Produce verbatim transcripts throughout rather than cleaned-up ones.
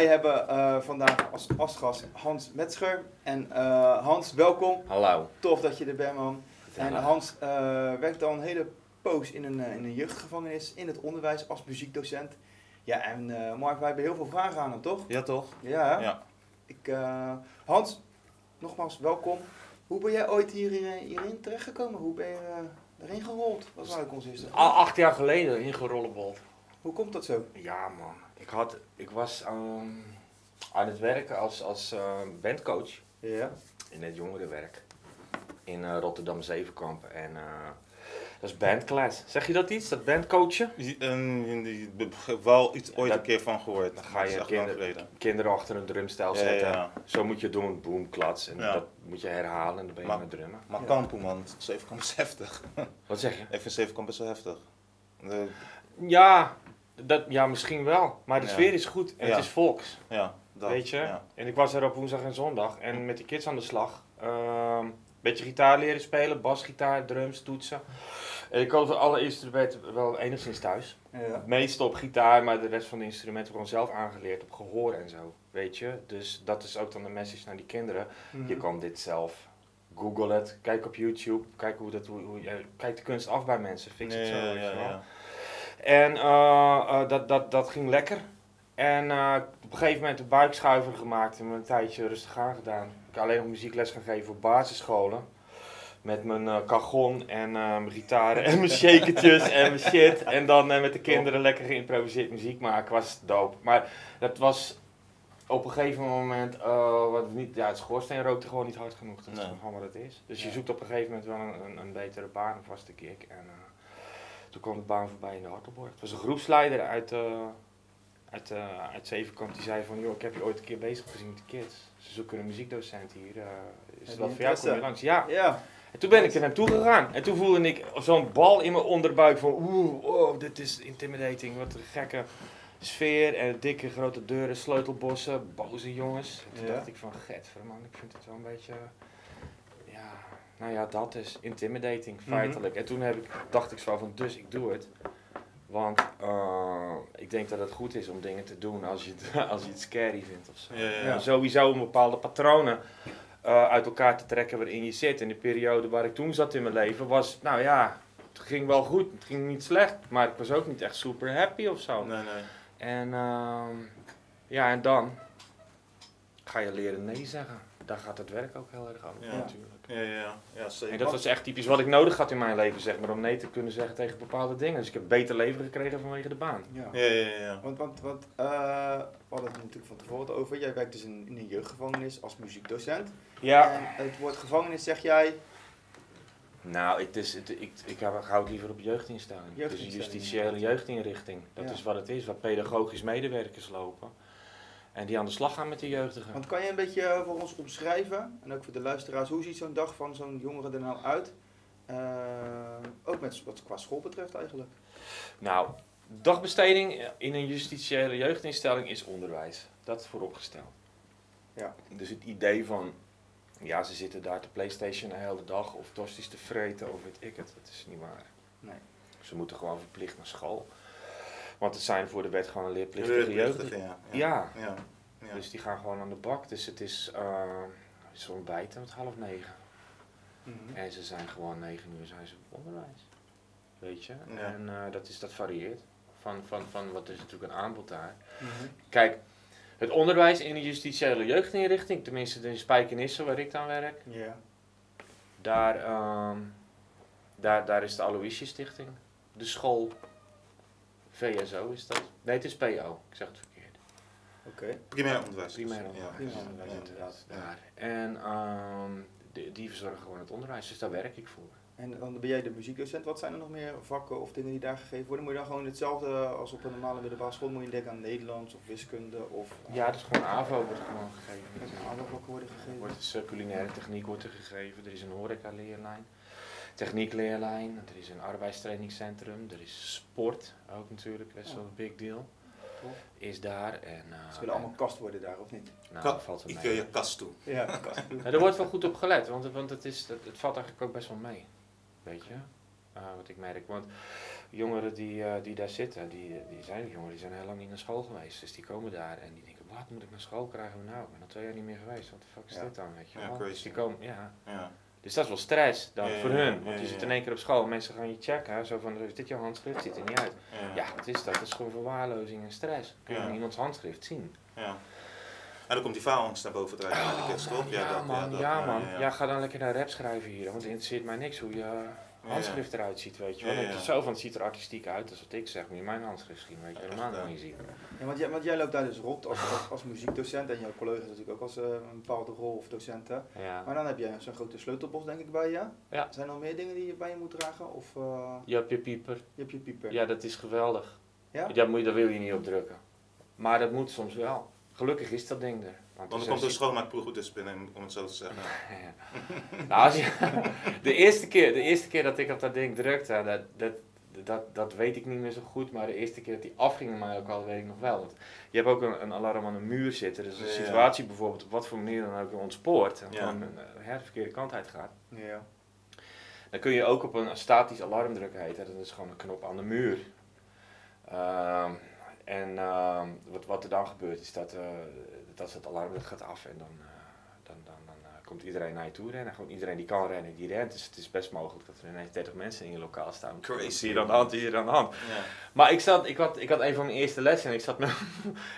wij hebben uh, vandaag als, als gast Hans Metzger. En uh, Hans, welkom. Hallo. Tof dat je er bent, man. En Hans uh, werkt al een hele poos in een, uh, in een jeugdgevangenis, in het onderwijs, als muziekdocent. Ja, en uh, Mark, wij hebben heel veel vragen aan hem, toch? Ja, toch? Ja. ja. Ik, uh, Hans, nogmaals, welkom. Hoe ben jij ooit hier, hierin terechtgekomen? Hoe ben je uh, erin gerold? Wat was nou de consistent? Al acht jaar geleden ingerollebold. Hoe komt dat zo? Ja, man. Ik, had, ik was um, aan het werken als, als uh, bandcoach ja. in het jongerenwerk in uh, Rotterdam Zevenkamp. En uh, dat is bandklas. Zeg je dat iets? Dat bandcoachen? Ik heb wel iets ooit dat, een keer van gehoord. Dan ga je kinder, kinderen achter een drumstijl zetten. Ja, ja, ja. Zo moet je doen, boom, klats. En ja. dat moet je herhalen en dan ben je aan het drummen. Maar ja. kampo, man, Zevenkamp is heftig. Wat zeg je? Even Zevenkamp is wel heftig. De... Ja, dat, ja, misschien wel. Maar de ja. sfeer is goed en ja. het is volks. Ja, dat, weet je? Ja. En ik was er op woensdag en zondag en met de kids aan de slag. Uh, beetje gitaar leren spelen, basgitaar, drums, toetsen. En ik koos de alle instrumenten wel enigszins thuis. Ja. Meestal op gitaar, maar de rest van de instrumenten gewoon zelf aangeleerd op gehoor en zo. Weet je? Dus dat is ook dan de message naar die kinderen. Mm-hmm. Je kan dit zelf. Google het, kijk op YouTube, kijk hoe dat, hoe, hoe, kijk de kunst af bij mensen, fix nee, het zo. Ja, weet je ja, wel. Ja. En uh, uh, dat, dat, dat ging lekker. En uh, op een gegeven moment een buikschuiver gemaakt en me een tijdje rustig aan gedaan. Ik heb alleen nog muziekles gaan geven op basisscholen. Met mijn uh, cajon en uh, mijn gitaren en mijn shakertjes en mijn shit. En dan uh, met de kinderen lekker geïmproviseerd muziek maken. Was dope. Maar dat was op een gegeven moment, uh, wat niet, ja, het schoorsteen rookte gewoon niet hard genoeg. Dat is nee. gewoon wat het is. Dus ja. je zoekt op een gegeven moment wel een, een, een betere baan, een vaste kick. En, uh, toen kwam de baan voorbij in de Hartelborg. Het was een groepsleider uit, uh, uit, uh, uit Zevenkamp die zei van, joh, ik heb je ooit een keer bezig gezien met de kids. Ze zoeken een muziekdocent hier, uh, is het wat voor jou, kom je langs? Ja. ja. En toen ben ik naar hem toe gegaan. En toen voelde ik zo'n bal in mijn onderbuik van, oeh, oh, dit is intimidating, wat een gekke sfeer en dikke grote deuren, sleutelbossen, boze jongens. En toen ja. dacht ik van, getver man, ik vind het wel een beetje, ja... Nou ja, dat is intimidating, feitelijk. Mm-hmm. En toen heb ik, dacht ik zo van, dus ik doe het. Want uh, ik denk dat het goed is om dingen te doen als je het, als je het scary vindt of zo. Ja, ja, ja. Sowieso om bepaalde patronen uh, uit elkaar te trekken waarin je zit. In de periode waar ik toen zat in mijn leven was, nou ja, het ging wel goed. Het ging niet slecht, maar ik was ook niet echt super happy of zo. Nee, nee. En uh, ja, en dan ga je leren nee zeggen. Daar gaat het werk ook heel erg over, ja. natuurlijk. Ja, ja, ja, zeker. En dat was echt typisch wat ik nodig had in mijn leven, zeg maar, om nee te kunnen zeggen tegen bepaalde dingen. Dus ik heb een beter leven gekregen vanwege de baan. Ja, ja, ja. ja. Want, want, want uh, we hadden het natuurlijk van tevoren over. Jij werkt dus in, in een jeugdgevangenis als muziekdocent. Ja. En het woord gevangenis zeg jij... Nou, het is, het, ik, ik hou het liever op jeugdinstelling. Het is een justitiële jeugdinrichting. Dat ja. is wat het is, waar pedagogisch medewerkers lopen. En die aan de slag gaan met de jeugdigen. Want kan je een beetje voor ons omschrijven, en ook voor de luisteraars, hoe ziet zo'n dag van zo'n jongere er nou uit? Uh, ook met wat qua school betreft eigenlijk. Nou, dagbesteding in een justitiële jeugdinstelling is onderwijs. Dat is vooropgesteld. Ja. Dus het idee van, ja, ze zitten daar te PlayStation de hele dag of tosti's te vreten of weet ik het. Dat is niet waar. Nee. Ze moeten gewoon verplicht naar school. Want het zijn voor de wet gewoon een leerplichtige jeugd. Ja, ja. Ja. Ja. ja. Dus die gaan gewoon aan de bak. Dus het is uh, ontbijten tot half negen. Mm-hmm. En ze zijn gewoon negen uur zijn ze op onderwijs. Weet je? Ja. En uh, dat, is, dat varieert. Van, van, van wat is natuurlijk een aanbod daar. Mm-hmm. Kijk, het onderwijs in de justitiële jeugdinrichting, tenminste in Spijkenisse waar ik dan werk. Yeah. Daar, um, daar, daar is de Aloysius Stichting. De school. V S O is dat? Nee, het is P O. Ik zeg het verkeerd. Oké. Okay. Primair onderwijs. Primair onderwijs, ja. onderwijs ja. inderdaad. Ja. Daar. En um, die, die verzorgen gewoon het onderwijs, dus daar werk ik voor. En dan ben jij de muziekdocent. Wat zijn er nog meer vakken of dingen die daar gegeven worden? Moet je dan gewoon hetzelfde als op een normale middelbare school? Moet je denken aan Nederlands of wiskunde? Of, uh, ja, dat is gewoon AVO wordt gewoon gegeven. AVO-vakken worden gegeven? Wordt dus, uh, culinaire techniek wordt er gegeven. Er is een horeca-leerlijn. Techniekleerlijn, er is een arbeidstrainingscentrum, er is sport ook natuurlijk, best wel een big deal. Tof. Is daar en... Uh, Ze willen allemaal kast worden daar, of niet? Nou, dat valt wel mee. Ik wil je kast toe. Ja, kast toe. Nou, er wordt wel goed op gelet, want, want het, is, het, het valt eigenlijk ook best wel mee, weet je, uh, wat ik merk. Want jongeren die, uh, die daar zitten, die, die zijn jongeren, die zijn heel lang niet naar school geweest, dus die komen daar en die denken... laat moet ik naar school krijgen, nou, ik ben al twee jaar niet meer geweest, wat de fuck is ja. dit dan, weet je wel. Ja, crazy. Dus die komen, ja. ja. Dus dat is wel stress dan ja, voor ja, hun, want ja, ja. je zit in één keer op school, mensen gaan je checken, hè, zo van, is dit jouw handschrift, ziet er niet uit. Ja, ja wat is dat? Dat is gewoon verwaarlozing en stress. Kun je ja. iemands handschrift zien. Ja. En dan komt die faalangst naar boven drijven oh, de kist, man, ja, ja, dat, man, ja, dat, ja, man. Ja, ja. ja, ga dan lekker naar rap schrijven hier, want het interesseert mij niks hoe je handschrift eruit ziet, weet je wel. Ja, ja. Ik zo van, het ziet er artistiek uit, dat is wat ik zeg, moet je mijn handschrift zien, weet je, helemaal ja, niet zien. Ja, want, jij, want jij loopt daar dus rond als, als, als muziekdocent en jouw collega's natuurlijk ook als uh, een bepaalde rol of docenten. Ja. Maar dan heb jij zo'n grote sleutelbos denk ik bij je. Ja. Zijn er nog meer dingen die je bij je moet dragen? Of, uh... Je hebt je pieper. Je hebt je pieper. Ja, dat is geweldig. Ja? Ja, moet je, daar wil je niet op drukken. Maar dat moet soms wel. Gelukkig is dat ding er. Want dan komt de schoonmaakploeg goed tussen binnen, om het zo te zeggen. ja. nou, als je, de, eerste keer, de eerste keer dat ik op dat ding drukte, dat, dat, dat, dat weet ik niet meer zo goed, maar de eerste keer dat die afging mij ook al, weet ik nog wel. Want je hebt ook een, een alarm aan een muur zitten, dus als de ja, situatie ja. bijvoorbeeld op wat voor manier dan ook ontspoort, en ja. gewoon ja, de verkeerde kant uit gaat. Ja. Dan kun je ook op een statisch alarm drukken, heet, hè? Dat is gewoon een knop aan de muur. Um, En uh, wat, wat er dan gebeurt is dat, uh, dat het alarm gaat af en dan, uh, dan, dan, dan uh, komt iedereen naar je toe rennen. Gewoon iedereen die kan rennen, die rent. Dus het is best mogelijk dat er ineens dertig mensen in je lokaal staan. Crazy, hier aan de hand, hier aan de hand. Ja. Maar ik, zat, ik, had, ik had een van mijn eerste lessen en ik zat met,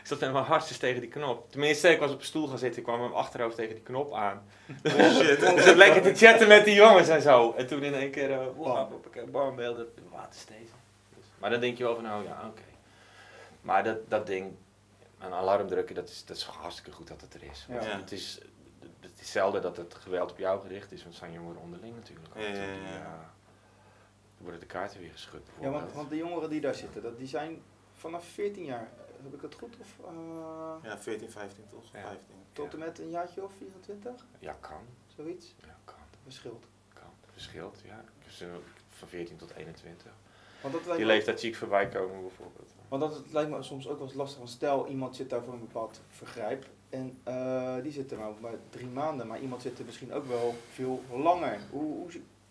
ik zat met mijn hartjes tegen die knop. Tenminste, ik was op een stoel gaan zitten, ik kwam met mijn achterhoofd tegen die knop aan. Oh, shit. Dus ik lekker te chatten met die jongens en zo. En toen in één keer, uh, wow, bam, beelden, waterstezen. Dus, maar dan denk je wel van, oh ja, oké. Okay. Maar dat, dat ding, een alarm drukken, dat is, dat is hartstikke goed dat het er is. Want ja. het, is het is zelden dat het geweld op jou gericht is, want het zijn jongeren onderling natuurlijk. Ja, ja, ja. Die, uh, worden de kaarten weer geschud bijvoorbeeld. Ja, want, want de jongeren die daar zitten, dat, die zijn vanaf veertien jaar, heb ik dat goed? Of, uh, ja, veertien, vijftien toch? Ja. vijftien. Tot en met een jaartje of vierentwintig? Ja, kan. Zoiets? Ja, kan. Verschilt. Kan, verschilt, ja. Dus van veertien tot eenentwintig. Want dat die leeftijd zie ik voorbij komen bijvoorbeeld. Want dat lijkt me soms ook wel eens lastig, want stel iemand zit daar voor een bepaald vergrijp en uh, die zit er nou maar drie maanden, maar iemand zit er misschien ook wel veel langer. Hoe, hoe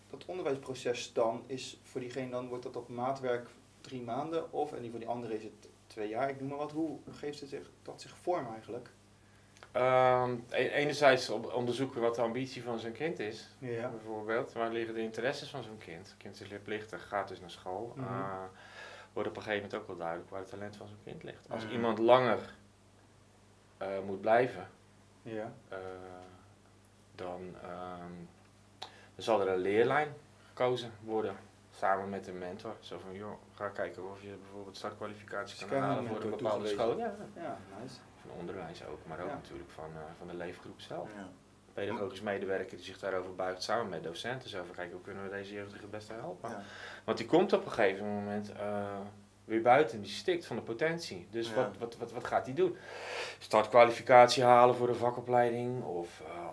dat onderwijsproces dan is voor diegene, dan wordt dat op maatwerk drie maanden of, en die voor die andere is het twee jaar, ik noem maar wat. Hoe geeft het zich, dat zich vorm eigenlijk? Um, enerzijds onderzoeken wat de ambitie van zo'n kind is, ja. bijvoorbeeld. Waar liggen de interesses van zo'n kind? Het kind is leerplichtig, gaat dus naar school. Mm-hmm. uh, wordt op een gegeven moment ook wel duidelijk waar het talent van zo'n kind ligt. Als mm-hmm. iemand langer uh, moet blijven, ja. uh, dan, um, dan zal er een leerlijn gekozen worden. Samen met een mentor. Zo van, joh, ga kijken of je bijvoorbeeld startkwalificatie kan, kan halen voor een bepaalde school. Ja, ja, nice. Van onderwijs ook, maar ook ja. natuurlijk van, uh, van de leefgroep zelf. Ja. Pedagogisch medewerker die zich daarover buigt samen met docenten. Zo van, kijken hoe kunnen we deze jeugdige het beste helpen. Ja. Want die komt op een gegeven moment uh, weer buiten, die stikt van de potentie. Dus ja. wat, wat, wat, wat gaat die doen? Startkwalificatie halen voor een vakopleiding of uh,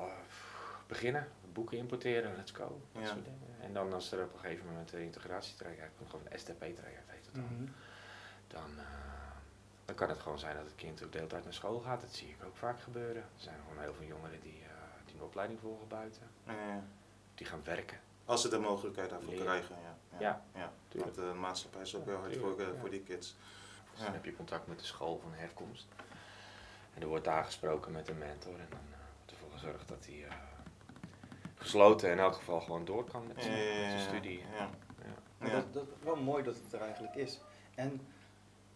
beginnen, boeken importeren, let's go. Dat ja. soort dingen. En dan als er op een gegeven moment een integratietraject komt, gewoon een S T P-traject heet het dan, mm-hmm. dan, uh, dan kan het gewoon zijn dat het kind ook deeltijd naar school gaat. Dat zie ik ook vaak gebeuren. Er zijn gewoon heel veel jongeren die, uh, die een opleiding volgen buiten, ja. die gaan werken. Als ze de mogelijkheid daarvoor Leren. krijgen, ja. ja. ja. ja. ja. Want de maatschappij is ook heel ja, hard voor, uh, ja. voor die kids. Dus ja. dan heb je contact met de school van herkomst. En er wordt daar gesproken met een mentor en dan uh, wordt ervoor gezorgd dat die... Uh, gesloten in elk geval gewoon door kan met zijn ja, ja, studie. Ja. Ja. Ja. Dat, dat is wel mooi dat het er eigenlijk is. En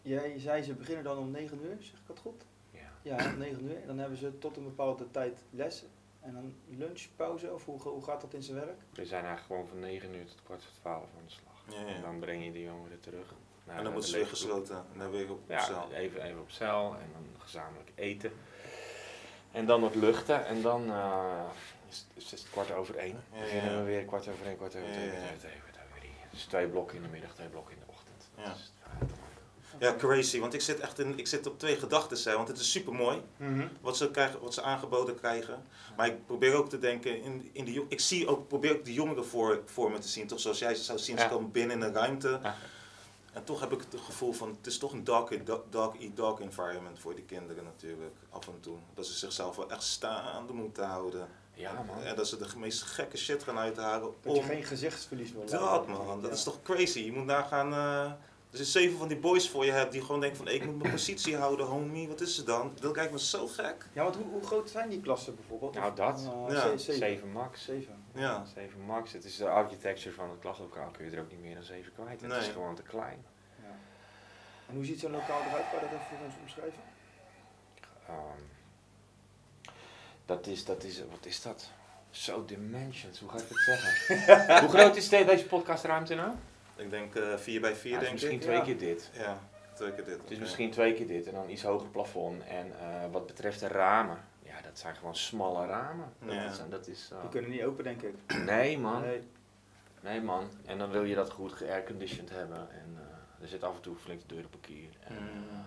jij zei ze beginnen dan om negen uur, zeg ik dat goed? Ja. Ja, om negen uur. En dan hebben ze tot een bepaalde tijd lessen en dan lunchpauze of hoe, hoe gaat dat in zijn werk? We zijn eigenlijk gewoon van negen uur tot kwart voor twaalf aan de slag. Ja, ja. En dan breng je de jongeren terug. Naar en dan moeten ze weer gesloten en dan weer op ja, cel. Even, even op cel en dan gezamenlijk eten. En dan wat luchten en dan... Uh, Het is kwart over één. Dan beginnen we weer kwart over één, kwart over twee, kwart over twee, kwart over drie. Dus twee blokken in de middag, twee blokken in de ochtend. Dat ja. Is ja, crazy. Want ik zit echt in, ik zit op twee gedachten, want het is super mooi mm-hmm. wat ze krijgen, wat ze aangeboden krijgen. Maar ik probeer ook te denken, in, in de, ik zie ook, probeer ook de jongeren voor, voor me te zien. Toch zoals jij ze zou zien, ja. ze komen binnen in een ruimte. Ja. En toch heb ik het gevoel van, het is toch een dog-eat-dog environment voor die kinderen natuurlijk, af en toe. Dat ze zichzelf wel echt staande moeten houden. Ja, man. En dat ze de meest gekke shit gaan uithalen. Dat om... je geen gezichtsverlies wil hebben. Dat man, dat is toch crazy. Je moet daar gaan... Uh... Dus als je zeven van die boys voor je hebt die gewoon denken van ik moet mijn positie houden, homie, wat is ze dan? Dat lijkt me zo gek. Ja, want hoe, hoe groot zijn die klassen bijvoorbeeld? Nou, dat. Uh, ja. zeven max. zeven. Ja. zeven max. Het is de architecture van het klaslokaal, kun je er ook niet meer dan zeven kwijt. Het nee. is gewoon te klein. Ja. En hoe ziet zo'n lokaal eruit? Kan je dat even voor ons omschrijven? Um, dat is, dat is, wat is dat? Zo dimensions, hoe ga ik het zeggen? Hoe groot is deze podcastruimte nou? Ik denk uh, vier bij vier, ja, denk ik. Misschien twee ja. keer dit. Ja, twee keer dit. Het is okay. misschien twee keer dit en dan iets hoger plafond. En uh, wat betreft de ramen, ja, dat zijn gewoon smalle ramen. Dat ja. is, dat is, uh... Die kunnen niet open, denk ik. Nee, man. Nee, nee man. En dan wil je dat goed airconditioned hebben. En uh, er zit af en toe flink de deur op een kier. En, uh,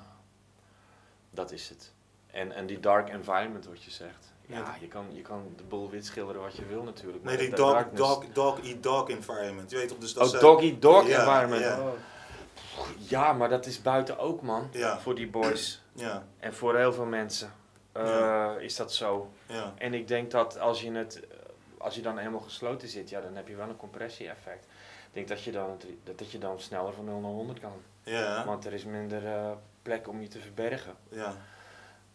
dat is het. En, en die dark environment, wat je zegt. Ja, ja, je kan, je kan de boel wit schilderen wat je wil natuurlijk. Nee, die dog, dog, dog eat dog environment. Je weet toch, dus dat oh, dog eat dog ja, environment. Ja. Oh. Ja, maar dat is buiten ook, man. Ja. Voor die boys. Ja. En voor heel veel mensen uh, ja. is dat zo. Ja. En ik denk dat als je, het, als je dan helemaal gesloten zit, ja, dan heb je wel een compressie-effect. Ik denk dat je, dan, dat je dan sneller van nul naar honderd kan. Ja. Want er is minder uh, plek om je te verbergen. Ja.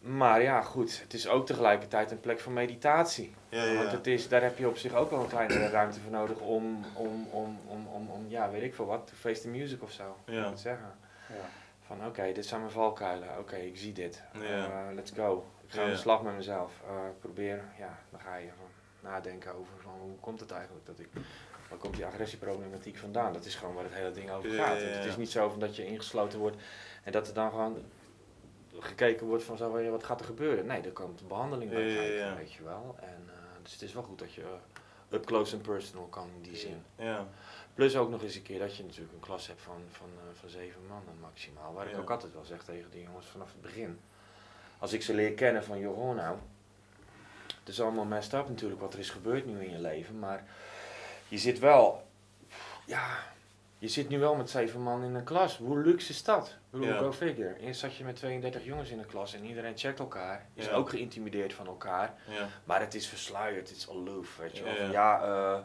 Maar ja, goed, het is ook tegelijkertijd een plek van meditatie. Ja, ja, ja. Want het is, daar heb je op zich ook wel een kleinere ruimte voor nodig om, om, om, om, om, om ja, weet ik veel wat, to face the music of zo. Ja. Moet ik zeggen. Ja. Van oké, okay, dit zijn mijn valkuilen. Oké, okay, ik zie dit. Ja. Uh, let's go. Ik ga ja, ja. aan de slag met mezelf. Uh, probeer, ja, dan ga je van nadenken over van, hoe komt het eigenlijk dat ik... Waar komt die agressieproblematiek vandaan? Dat is gewoon waar het hele ding over gaat. Ja, ja, ja. Het is niet zo van dat je ingesloten wordt en dat er dan gewoon... gekeken wordt van zo, wat gaat er gebeuren? Nee, daar komt de behandeling bij kijken, ja, ja. weet je wel. En, uh, dus het is wel goed dat je uh, up close and personal kan in die zin. Ja. Plus ook nog eens een keer dat je natuurlijk een klas hebt van, van, uh, van zeven mannen maximaal. Waar ja. ik ook altijd wel zeg tegen die jongens vanaf het begin. Als ik ze leer kennen van, joh nou, het is allemaal messed up natuurlijk wat er is gebeurd nu in je leven. Maar je zit wel, ja... Je zit nu wel met zeven man in een klas. Hoe luxe is dat? Yeah. Go figure. Eerst zat je met tweeëndertig jongens in een klas en iedereen checkt elkaar. Is yeah. ook geïntimideerd van elkaar. Yeah. Maar het is versluierd, het is aloof, weet je. Yeah. Of ja, uh,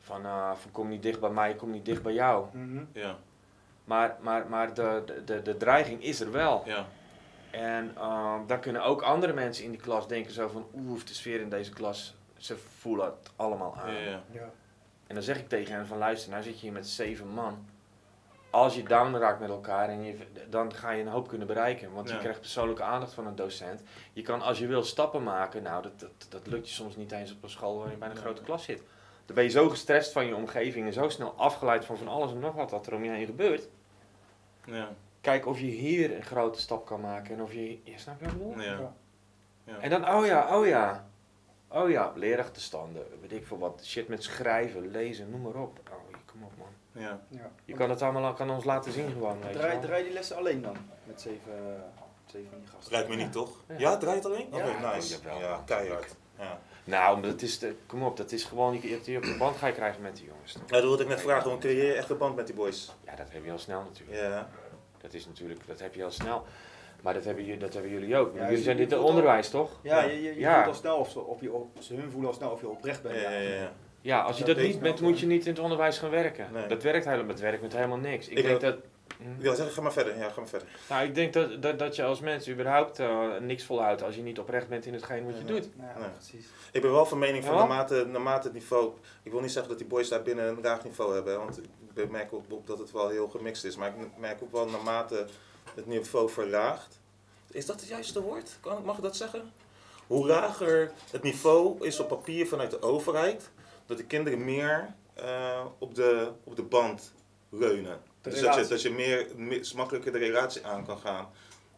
van, uh, van kom niet dicht bij mij, kom niet dicht bij jou. Mm-hmm. yeah. Maar, maar, maar de, de, de dreiging is er wel. Yeah. En uh, dan kunnen ook andere mensen in die klas denken zo van oeh, de sfeer in deze klas, ze voelen het allemaal aan. Yeah, yeah. Yeah. En dan zeg ik tegen hen van luister, nou zit je hier met zeven man. Als je down raakt met elkaar, en je, dan ga je een hoop kunnen bereiken. Want ja. je krijgt persoonlijke aandacht van een docent. Je kan als je wil stappen maken, nou dat, dat, dat lukt je soms niet eens op een school waar je bij een ja. grote klas zit. Dan ben je zo gestrest van je omgeving en zo snel afgeleid van van alles en nog wat wat er om je heen gebeurt. Ja. Kijk of je hier een grote stap kan maken en of je, ja, snap je wat ik bedoel? Ja. Ja. En dan, oh ja, oh ja. Oh ja, leerachterstanden, weet ik veel wat, shit met schrijven, lezen, noem maar op. Oh, kom op man. Ja. Ja. Je kan het allemaal kan ons laten zien gewoon. Weet draai, je draai die lessen alleen dan, met zeven, zeven van die gasten. Lijkt me niet, ja. toch? Ja, ja, draai het alleen? Ja. Oké, okay, nice. Oh, jawel, ja, keihard. Ja. Nou, dat is de, kom op, dat is gewoon, je hebt hier op de band ga je krijgen met die jongens. Toch? Ja, dat wilde ik net vragen, want creëer je echt een band met die boys? Ja, dat heb je al snel natuurlijk. Ja. Dat is natuurlijk, dat heb je al snel. Maar dat hebben, dat hebben jullie ook. Ja, jullie zijn dit het onderwijs, toch? Ja, je, je, je ja. voelt al snel of, ze, of je op, ze hun voelen al snel of je oprecht bent. Ja, ja, ja. ja als je dat, dat niet bent, moet je niet in het onderwijs gaan werken. Nee. Dat werkt helemaal, dat werkt met helemaal niks. Ik, ik denk dat... Hm? Ja, zeg, ga maar verder. Ja, ga maar verder. Nou, ik denk dat, dat, dat je als mens überhaupt uh, niks volhoudt als je niet oprecht bent in hetgeen wat je nee, doet. Nee, nee. Ja, precies. Ik ben wel van mening van ja? naarmate, naarmate het niveau... Ik wil niet zeggen dat die boys daar binnen een laag niveau hebben, want ik merk ook, ook dat het wel heel gemixt is. Maar ik merk ook wel naarmate... het niveau verlaagt. Is dat het juiste woord? Kan, mag ik dat zeggen? Hoe lager het niveau is op papier vanuit de overheid, dat de kinderen meer uh, op, de, op de band leunen. De dus dat je, dat je meer, meer makkelijker de relatie aan kan gaan.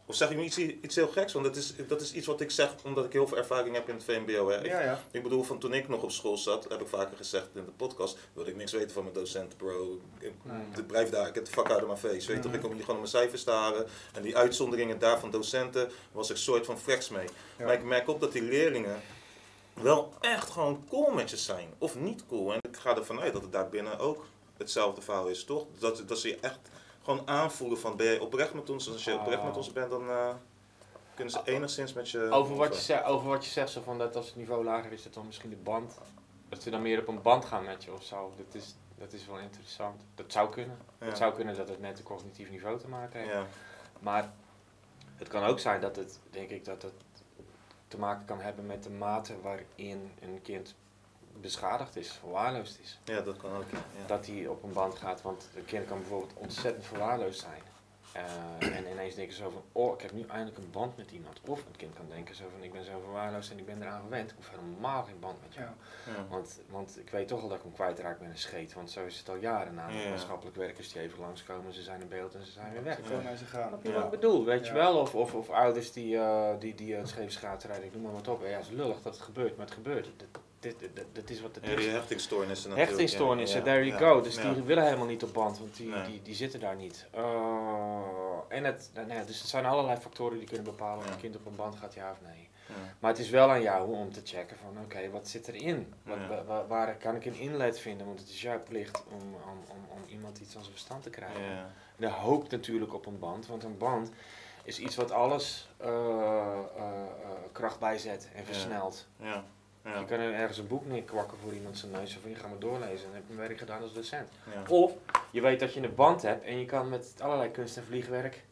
Of zeg ik nu iets, iets heel geks? Want dat is, dat is iets wat ik zeg omdat ik heel veel ervaring heb in het V M B O. Hè? Ik, ja, ja. ik bedoel, van toen ik nog op school zat, heb ik vaker gezegd in de podcast, wilde ik niks weten van mijn docenten, bro. Ik, nee. ik blijf daar, ik heb de fuck out of mijn face. Weet je, nee. ik kom hier gewoon op mijn cijfers staren. En die uitzonderingen daar van docenten was ik soort van freks mee. Ja. Maar ik merk ook dat die leerlingen wel echt gewoon cool met je zijn. Of niet cool. En ik ga ervan uit dat het daarbinnen ook hetzelfde verhaal is, toch? Dat, dat ze je echt... gewoon aanvoelen van, ben je oprecht met ons? Als je oprecht met ons bent, dan uh, kunnen ze enigszins met je... Over wat je, zegt, over wat je zegt, zo van dat als het niveau lager is, dat dan misschien de band... dat ze dan meer op een band gaan met je ofzo. Dat is, dat is wel interessant. Dat zou kunnen. Ja. Het zou kunnen dat het met een cognitief niveau te maken heeft. Ja. Maar het kan ook zijn dat het, denk ik, dat het te maken kan hebben met de mate waarin een kind beschadigd is, verwaarloosd is. Ja, dat kan ook. Ja. Dat hij op een band gaat, want een kind kan bijvoorbeeld ontzettend verwaarloosd zijn. Uh, en ineens denken zo van, oh, ik heb nu eindelijk een band met iemand. Of een kind kan denken zo van, ik ben zo verwaarloosd en ik ben eraan gewend. Ik hoef helemaal geen band met jou. Ja. Ja. Want, want ik weet toch al dat ik hem kwijtraak met een scheet. Want zo is het al jaren na. Ja. Maatschappelijk werkers die even langskomen, ze zijn in beeld en ze zijn weer weg. Ze komen naar ze gaan. Wat ik bedoel, weet ja. je wel. Of, of, of ouders die, uh, die, die uh, het scheef schaatrijden, ik noem maar wat op. En ja, het is lullig dat het gebeurt, maar het gebeurt. Dat, Dit, dat, dat is wat het ja, die is. Hechtingstoornissen natuurlijk. Hechtingstoornissen, ja, ja. there you ja. go. Dus ja. die willen helemaal niet op band, want die, ja. die, die zitten daar niet. Uh, en het, nee, dus het zijn allerlei factoren die kunnen bepalen ja. of een kind op een band gaat, ja of nee. Ja. Maar het is wel aan jou om te checken van, oké, okay, wat zit erin? Wat, ja. wa, wa, waar kan ik een inlet vinden? Want het is jouw plicht om, om, om, om iemand iets aan zijn verstand te krijgen. Ja. De hoop natuurlijk op een band, want een band is iets wat alles uh, uh, kracht bijzet en versnelt. Ja. Ja. Ja. Je kan ergens een boek neerkwakken voor iemand zijn neus of je gaat maar doorlezen en heb je werk gedaan als docent. Ja. Of je weet dat je een band hebt en je kan met allerlei kunst- en vliegwerk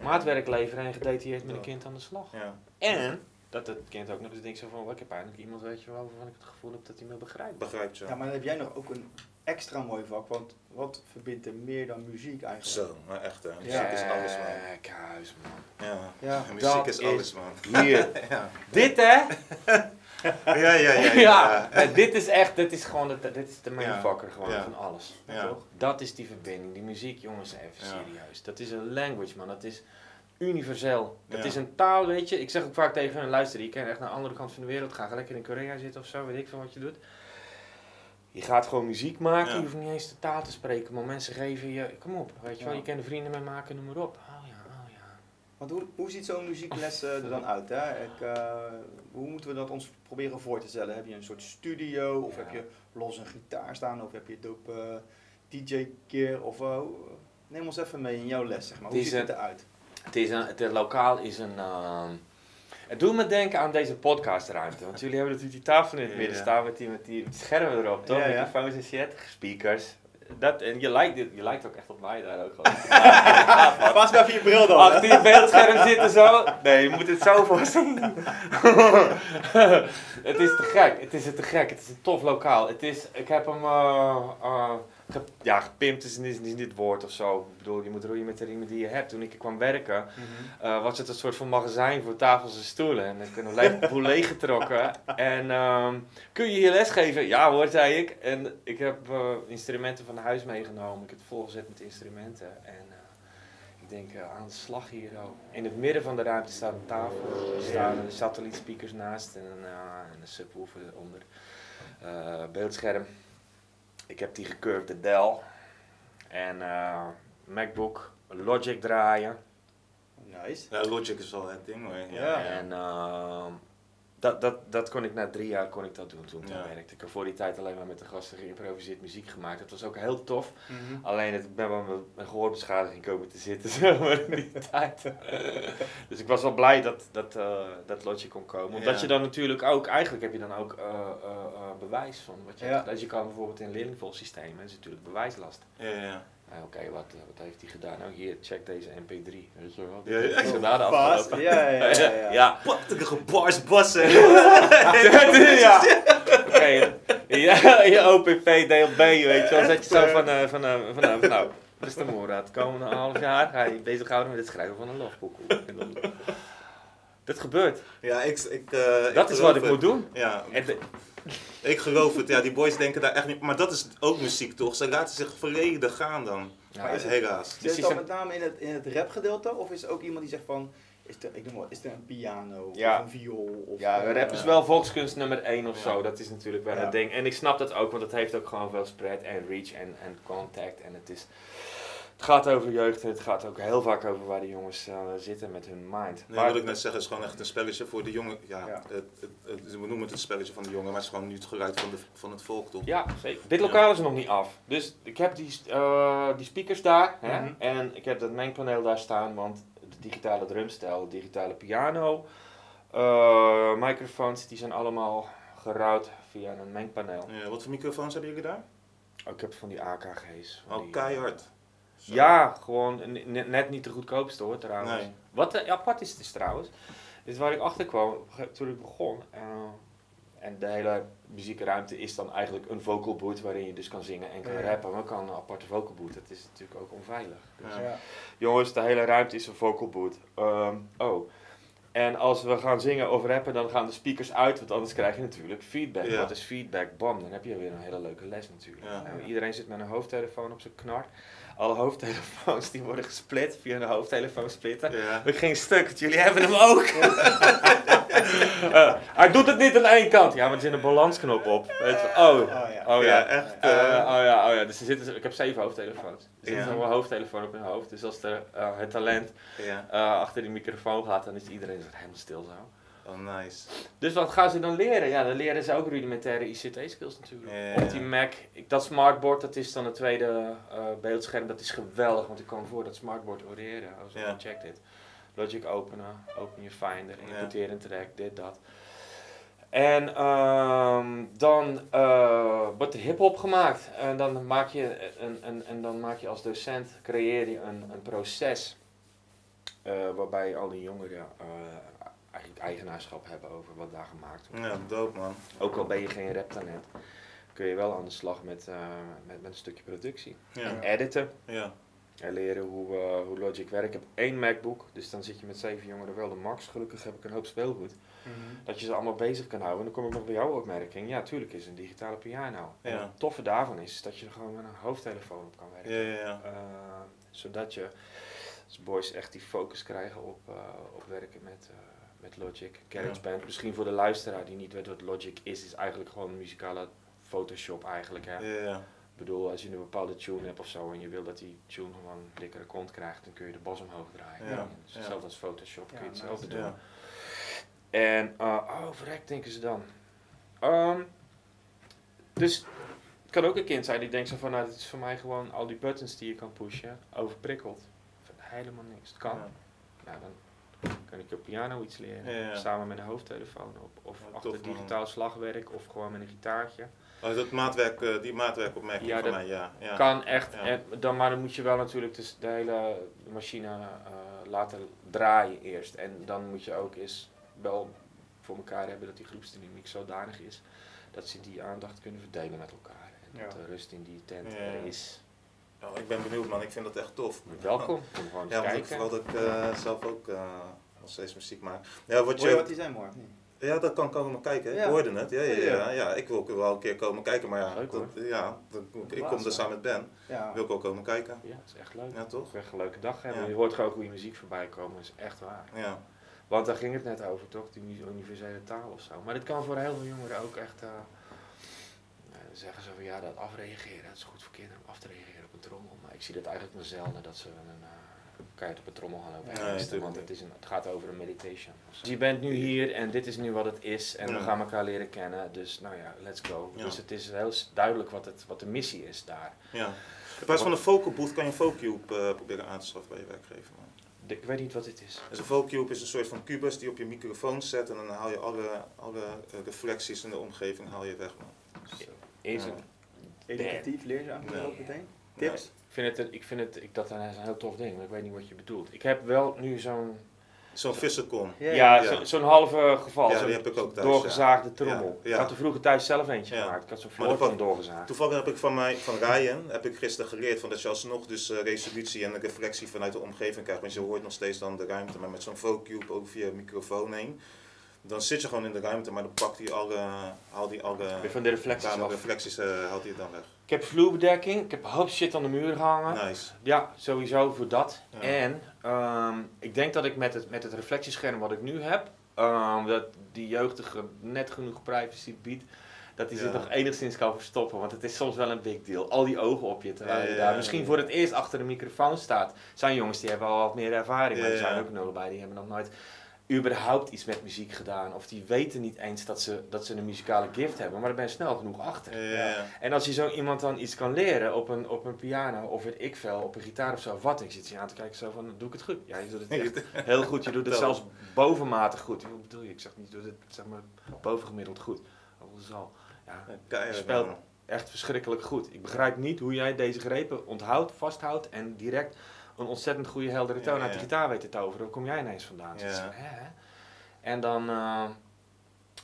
maatwerk leveren en gedetailleerd met een kind aan de slag. Ja. En dat het kind ook nog eens denkt van, ik heb eigenlijk iemand, weet je wel, waarvan ik het gevoel heb dat hij me begrijpt. Begrijpt zo. Ja, maar dan heb jij nog ook een extra mooi vak, want wat verbindt er meer dan muziek eigenlijk? Zo, maar echt hè. Muziek ja. is alles, man. Kekhuis, man. Ja, ja. muziek dat is alles, man. Hier. ja. Dit hè? Ja, ja, ja. ja. ja maar dit is echt, dit is gewoon, de, dit is de mindfucker gewoon ja. van alles. Ja. Toch? Dat is die verbinding, die muziek, jongens, even ja. serieus. Dat is een language, man. Dat is universeel. Dat ja. is een taal, weet je. Ik zeg ook vaak tegen hun, luister, je kan echt naar de andere kant van de wereld gaan. Ga lekker in Korea zitten of zo, weet ik veel wat je doet. Je gaat gewoon muziek maken, ja. je hoeft niet eens de taal te spreken, maar mensen geven je, kom op, weet je ja. wel, je kan er vrienden mee maken, noem maar op. Oh ja, oh ja. Want hoe, hoe ziet zo'n muziekles uh, er dan uit, hè? Ik, uh, hoe moeten we dat ons proberen voor te stellen? Heb je een soort studio, of ja. heb je los een gitaar staan, of heb je dope uh, D J-gear, of uh, neem ons even mee in jouw les, zeg maar. Hoe ziet het eruit? Het, is een, het lokaal is een... Uh, Het doet me denken aan deze podcastruimte, want jullie hebben natuurlijk die tafel in het midden staan met die, met die schermen erop, toch? Ja, ja. Microfoons en shit, speakers. Dat, en je lijkt, je lijkt ook echt op mij daar ook gewoon. Pas maar even je bril dan. Achter je beeldscherm zitten zo. Nee, je moet het zo voor zien. Het is te gek, het is te gek, het is een tof lokaal. Het is, ik heb hem... Uh, uh, Ja, gepimpt is niet dit woord of zo. Ik bedoel, je moet roeien met de riemen die je hebt. Toen ik kwam werken, mm-hmm. uh, was het een soort van magazijn voor tafels en stoelen. En ik ben een le boel leeggetrokken. En um, kun je hier les geven? Ja hoor, zei ik. En ik heb uh, instrumenten van huis meegenomen. Ik heb het volgezet met instrumenten. En uh, ik denk uh, aan de slag hier. Oh. In het midden van de ruimte staat een tafel. Er staan yeah. satellietspeakers naast en, uh, en een subwoofer onder. Uh, beeldscherm. Ik heb die gecurvede Dell en uh, MacBook, Logic draaien. Nice. Ja, Logic is wel het ding hoor. Ja. ja. En uh, dat, dat, dat kon ik na drie jaar kon ik dat doen toen ja. werkte. Ik heb voor die tijd alleen maar met de gasten geïmproviseerd muziek gemaakt. Dat was ook heel tof. Mm-hmm. Alleen het, ik ben met mijn gehoorbeschadiging komen te zitten in die tijd. Dus ik was wel blij dat, dat, uh, dat Logic kon komen. Omdat ja. je dan natuurlijk ook, eigenlijk heb je dan ook... Uh, uh, bewijs van wat je ja. dat je kan bijvoorbeeld in leerlingvolsystemen is natuurlijk bewijslast. Ja, ja. Nou, oké, okay, wat, wat heeft hij gedaan? Nou hier, check deze M P drie. Weet je wel? Ja, ja. Is oh, afgelopen. Ja, ja, ja. ja. ja. Prachtige bars bassen. ja. Oké, ja, je O P V, D L B, weet je wel. Zet je zo van, uh, van, uh, van, uh, van nou, dat is de moraat. Het komende half jaar ga je bezighouden met het schrijven van een logboek. Dat gebeurt. Ja, ik... ik uh, dat ik is wat ik moet doen. Ja. En de, ik geloof het, ja, die boys denken daar echt niet. Maar dat is ook muziek toch? Ze laten zich volledig gaan dan. Ja, maar is het, helaas. Zit het dan met name in het, in het rapgedeelte? Of is er ook iemand die zegt van, is er, ik noem maar, is er een piano ja. of een viool? Of ja, een, rap is wel volkskunst nummer één of ja. zo. Dat is natuurlijk wel ja. het ding. En ik snap dat ook, want het heeft ook gewoon veel spread en reach en, en contact. En het is... Het gaat over jeugd en het gaat ook heel vaak over waar de jongens uh, zitten met hun mind. Nee, wat ik net zeg is gewoon echt een spelletje voor de jongen. Ja, ja. Het, het, het, we noemen het een spelletje van de jongen, maar het is gewoon nu het geluid van, de, van het volk toch? Ja, zeker. Dit lokaal is nog niet af. Dus ik heb die, uh, die speakers daar hè? Mm-hmm. en ik heb dat mengpaneel daar staan, want de digitale drumstijl, de digitale piano, uh, microfoons die zijn allemaal gerouwd via een mengpaneel. Ja, wat voor microfoons hebben jullie daar? Oh, ik heb van die A K G's. Van oh, die, keihard. Sorry. Ja, gewoon net, net niet de goedkoopste hoor trouwens. Nee. Wat uh, apart is het is trouwens, is waar ik achter kwam toen ik begon. Uh, en de hele muziekruimte is dan eigenlijk een vocal booth waarin je dus kan zingen en kan ja. rappen. Maar kan een aparte vocal booth, dat is natuurlijk ook onveilig. Dus, ja. Jongens, de hele ruimte is een vocal booth. Um, oh. En als we gaan zingen of rappen, dan gaan de speakers uit, want anders krijg je natuurlijk feedback. Ja. Wat is feedback? Bam, dan heb je weer een hele leuke les natuurlijk. Ja. Nou, iedereen zit met een hoofdtelefoon op zijn knar. Alle hoofdtelefoons die worden gesplit, via een hoofdtelefoon splitten. Ja. Ik ging stuk, jullie hebben hem ook. uh, hij doet het niet aan één kant. Ja, maar er zit een balansknop op. Oh, oh ja. Oh ja, ja echt. Uh, uh, oh ja, oh ja. Dus er zitten, ik heb zeven hoofdtelefoons. Er zit nog ja. een hoofdtelefoon op mijn hoofd. Dus als er, uh, het talent ja. uh, achter die microfoon gaat, dan is iedereen helemaal stil zo. Oh, nice. Dus wat gaan ze dan leren? Ja, dan leren ze ook rudimentaire I C T skills natuurlijk. Yeah, op die yeah. Mac, ik, dat smartboard, dat is dan het tweede uh, beeldscherm, dat is geweldig, want ik kan voor dat smartboard oreren. Als yeah. check dit. Logic openen, open je Finder, importeer een track, dit, dat. En um, dan uh, wordt de hip-hop gemaakt. En dan maak je, een, een, en dan maak je als docent, creëer je een, een proces uh, waarbij al die jongeren uh, eigenlijk eigenaarschap hebben over wat daar gemaakt wordt. Ja, dope man. Ook al ben je geen raptalent, kun je wel aan de slag met, uh, met, met een stukje productie. Ja. En editen. Ja. En leren hoe, uh, hoe Logic werkt. Ik heb één MacBook, dus dan zit je met zeven jongeren wel de max. Gelukkig heb ik een hoop speelgoed. Mm-hmm. Dat je ze allemaal bezig kan houden. En dan kom ik nog bij jouw opmerking. Ja, tuurlijk is een digitale piano. Ja. En het toffe daarvan is dat je er gewoon met een hoofdtelefoon op kan werken. Ja, ja, ja. Uh, zodat je als boys echt die focus krijgen op, uh, op werken met... Uh, Met Logic, GarageBand. Ja. Misschien voor de luisteraar die niet weet wat Logic is, is eigenlijk gewoon een muzikale Photoshop eigenlijk. Hè? Ja, ja. Ik bedoel, als je een bepaalde tune hebt of zo en je wil dat die tune gewoon een dikkere kont krijgt, dan kun je de bas omhoog draaien. Ja. Dus ja. Hetzelfde als Photoshop, ja, kun je hetzelfde nice. doen. Ja. En, uh, oh verrek denken ze dan. Um, dus het kan ook een kind zijn die denkt zo van, nou dit is voor mij gewoon al die buttons die je kan pushen, overprikkeld. Van helemaal niks, het kan. Ja. Nou, dan kan ik op piano iets leren, ja, ja. samen met een hoofdtelefoon op, of ja, achter tof, digitaal man. slagwerk, of gewoon met een gitaartje. Oh, dat maatwerk, uh, die maatwerkopmerking ja, van mij, ja. ja. kan echt, ja. en, dan, maar dan moet je wel natuurlijk dus de hele machine uh, laten draaien eerst. En dan moet je ook eens wel voor elkaar hebben dat die groepsdynamiek zodanig is, dat ze die aandacht kunnen verdelen met elkaar. En ja. dat de rust in die tent ja. er is. Oh, ik ben benieuwd man, ik vind dat echt tof. Welkom, kom gewoon eens ja, kijken. Ik, vooral dat ik uh, zelf ook uh, nog steeds muziek maak. Ja, wat Hoor je, je wat die zijn mooi? Ja, dat kan komen kijken, ja. ik hoorde het. Ja, ja, ja, ja, ja. Ik wil ook wel een keer komen kijken, maar ja, leuk, dat, ja dat, ik Blaas, kom er samen met Ben, ja. wil ik ook komen kijken. Ja, dat is echt leuk. Ja, toch? Echt een leuke dag hebben. Ja. Je hoort gewoon goede muziek voorbij komen, dat is echt waar. Ja. Want daar ging het net over toch, die universele taal of zo. Maar dit kan voor heel veel jongeren ook echt... Uh, zeggen ze van ja, dat afreageren, dat is goed voor kinderen om af te reageren op een trommel. Maar ik zie dat eigenlijk maar zelden dat ze een uh, keihard op een trommel gaan lopen. Ja, nee, want het, is een, het gaat over een meditation. Dus je bent nu hier en dit is nu wat het is en ja. we gaan elkaar leren kennen. Dus nou ja, let's go. Ja. Dus het is heel duidelijk wat, het, wat de missie is daar. Ja. In plaats van een vocal booth kan je een vocube uh, proberen aan te schaffen bij je werkgever. Man. De, ik weet niet wat dit is. Dus een vocube is een soort van kubus die op je microfoon zet en dan haal je alle, alle reflecties in de omgeving haal je weg. Man. Dus, uh, Is het ja. educatief, leerzaam nee. ook meteen? Tips? Nee. Ik vind het, ik vind het ik, dat is een heel tof ding, maar ik weet niet wat je bedoelt. Ik heb wel nu zo'n... Zo'n visselkom. Ja, ja, ja. zo'n zo halve geval. Ja, die heb ik ook thuis. Doorgezaagde ja. trommel. Ja, ja. Ik had er vroeger thuis zelf eentje ja. gemaakt. Ik had zo'n floortrom doorgezaagd. Toevallig heb ik van, mij, van Ryan heb ik gisteren geleerd van dat je alsnog dus uh, resolutie en reflectie vanuit de omgeving krijgt. Want je hoort nog steeds dan de ruimte, maar met zo'n vocube ook via microfoon heen. Dan zit je gewoon in de ruimte, maar dan pakt hij alle, al die alle van de reflecties, reflecties uh, haalt hij dan weg. Ik heb vloerbedekking, ik heb een hoop shit aan de muur hangen. Nice. Ja, sowieso voor dat. Ja. En um, ik denk dat ik met het, met het reflectiescherm wat ik nu heb, um, dat die jeugdige net genoeg privacy biedt, dat hij ja. zich nog enigszins kan verstoppen. Want het is soms wel een big deal. Al die ogen op je, terwijl ja, je daar ja, misschien ja. voor het eerst achter de microfoon staat. Zijn jongens die hebben al wat meer ervaring, ja, maar er zijn ja. ook nullen bij, die hebben nog nooit... überhaupt iets met muziek gedaan of die weten niet eens dat ze, dat ze een muzikale gift hebben, maar daar ben je snel genoeg achter. Ja, ja. En als je zo iemand dan iets kan leren op een, op een piano of weet ik veel, op een gitaar of zo, wat, ik zit je aan te kijken zo van, doe ik het goed? Ja, je doet het echt heel goed, je doet het zelfs bovenmatig goed. Hoe bedoel je? Ik zeg niet, je doet het zeg maar bovengemiddeld goed. Dat is al, ja, je speelt echt verschrikkelijk goed. Ik begrijp niet hoe jij deze grepen onthoudt, vasthoudt en direct een ontzettend goede heldere toon ja, ja. uit de gitaar weet te toveren. Waar kom jij ineens vandaan? Ja. Dus, hè? En dan... Uh,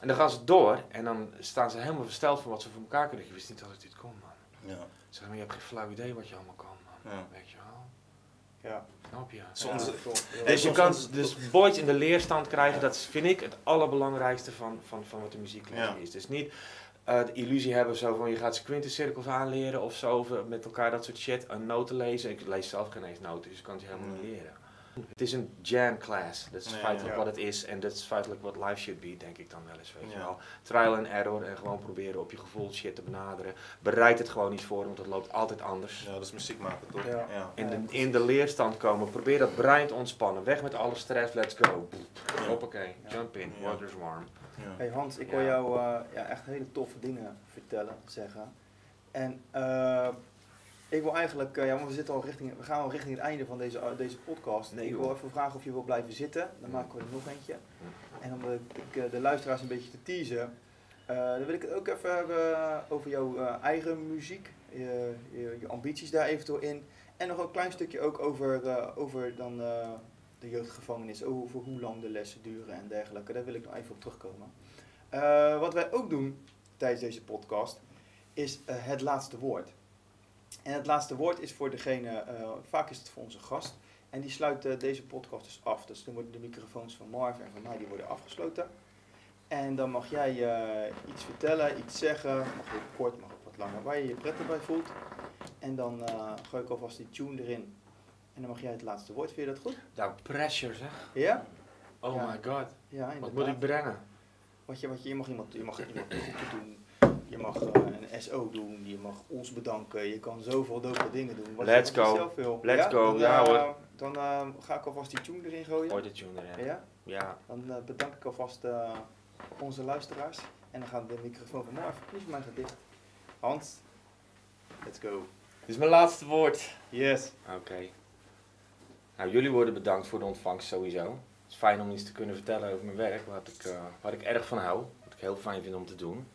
En dan gaan ze door en dan staan ze helemaal versteld van wat ze voor elkaar kunnen. Je wist niet dat het dit kon, man. Ja. Zeg maar, je hebt geen flauw idee wat je allemaal kan, man. Ja. Weet je wel? Ja. Snap je? Soms, ja, soms, ja. Dus je kan dus boys in de leerstand krijgen, dat vind ik het allerbelangrijkste van, van, van wat de muzieklering ja. is. Dus niet uh, de illusie hebben zo van je gaat ze kwintencirkels aanleren of zo, of met elkaar dat soort shit, een noten lezen. Ik lees zelf geen eens noten, dus ik kan het helemaal niet leren. Het is een jam class, dat is nee, feitelijk ja. wat het is en dat is feitelijk wat live should be, denk ik dan wel eens, weet je ja. wel. Trial and error en gewoon proberen op je gevoel shit te benaderen. Bereid het gewoon niet voor, want het loopt altijd anders. Ja, dat is muziek maken toch? Ja. Ja. In, de, in de leerstand komen, probeer dat brein te ontspannen, weg met alle stress, let's go. Ja. Hoppakee, jump in, ja. water's warm. Ja. Hey Hans, ik wil ja. jou uh, ja, echt hele toffe dingen vertellen, zeggen. En uh, ik wil eigenlijk, ja, want we, zitten al richting, we gaan al richting het einde van deze, deze podcast. Nee, ik wil even vragen of je wil blijven zitten. Dan maken we er nog eentje. En om de, de, de luisteraars een beetje te teasen. Uh, dan wil ik het ook even hebben over jouw uh, eigen muziek. Je, je, je ambities daar eventueel in. En nog een klein stukje ook over, uh, over dan, uh, de jeugdgevangenis. Over hoe lang de lessen duren en dergelijke. Daar wil ik nog even op terugkomen. Uh, wat wij ook doen tijdens deze podcast is uh, het laatste woord. En het laatste woord is voor degene, uh, vaak is het voor onze gast. En die sluit uh, deze podcast dus af. Dus dan worden de microfoons van Marv en van mij die worden afgesloten. En dan mag jij uh, iets vertellen, iets zeggen. Mag ook kort, mag ook wat langer. Waar je je prettig bij voelt. En dan uh, gooi ik alvast die tune erin. En dan mag jij het laatste woord. Vind je dat goed? Nou, pressure zeg. Ja? Oh ja. My god. Ja, inderdaad. Wat moet ik brengen? Wat je, wat je, je mag iemand, je mag iemand goed doen. Je mag uh, een S O doen, je mag ons bedanken, je kan zoveel dope dingen doen. Wat Let's je, wat go, zelf wil. Let's ja? go, dan, ja hoor. Uh, dan uh, ga ik alvast die tune erin gooien. Gooi de tune erin. Ja? Ja. Dan uh, bedank ik alvast uh, onze luisteraars. En dan gaat de microfoon van Marv, please mij gaat dicht. Hans, let's go. Dit is mijn laatste woord. Yes. Oké. Okay. Nou, jullie worden bedankt voor de ontvangst sowieso. Het is fijn om iets te kunnen vertellen over mijn werk, wat ik, uh, wat ik erg van hou. Wat ik heel fijn vind om te doen.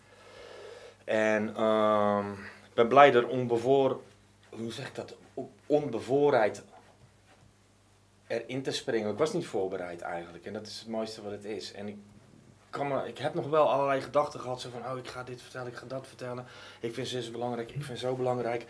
En uh, ik ben blij dat onbevoor, hoe zeg ik dat, onbevoorheid erin te springen. Ik was niet voorbereid eigenlijk en dat is het mooiste wat het is. En ik, kan me, ik heb nog wel allerlei gedachten gehad, zo van oh ik ga dit vertellen, ik ga dat vertellen. Ik vind zus belangrijk, ik vind zo belangrijk.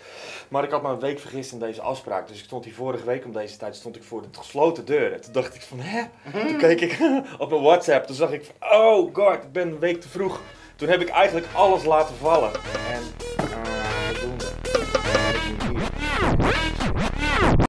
Maar ik had me een week vergist in deze afspraak. Dus ik stond hier vorige week om deze tijd, stond ik voor de gesloten deuren. Toen dacht ik van hè? Toen keek ik op mijn WhatsApp, toen zag ik van oh god, ik ben een week te vroeg. Toen heb ik eigenlijk alles laten vallen.